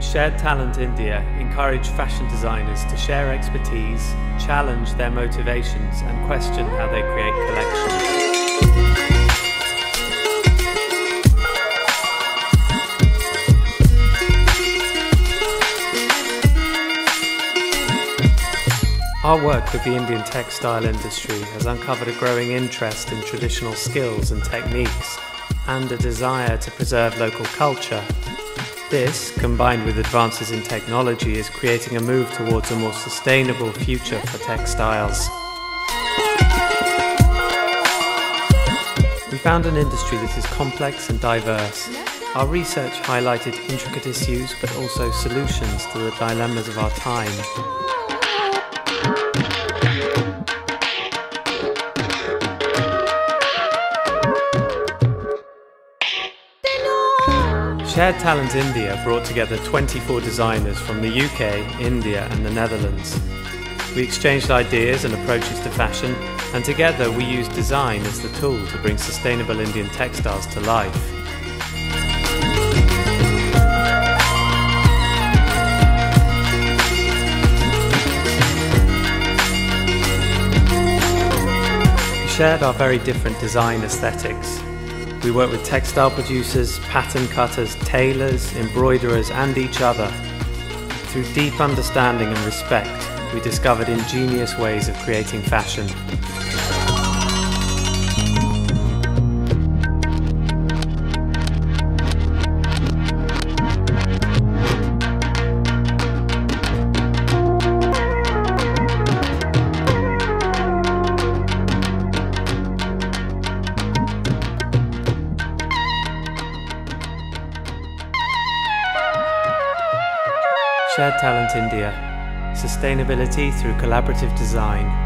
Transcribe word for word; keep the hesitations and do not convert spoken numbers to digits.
Shared Talent India encourage fashion designers to share expertise, challenge their motivations, and question how they create collections. Our work with the Indian textile industry has uncovered a growing interest in traditional skills and techniques, and a desire to preserve local culture. This, combined with advances in technology, is creating a move towards a more sustainable future for textiles. We found an industry that is complex and diverse. Our research highlighted intricate issues but also solutions to the dilemmas of our time. Shared Talent India brought together twenty-four designers from the U K, India and the Netherlands. We exchanged ideas and approaches to fashion, and together we used design as the tool to bring sustainable Indian textiles to life. We shared our very different design aesthetics. We work with textile producers, pattern cutters, tailors, embroiderers and each other. Through deep understanding and respect, we discovered ingenious ways of creating fashion. Shared Talent India, sustainability through collaborative design.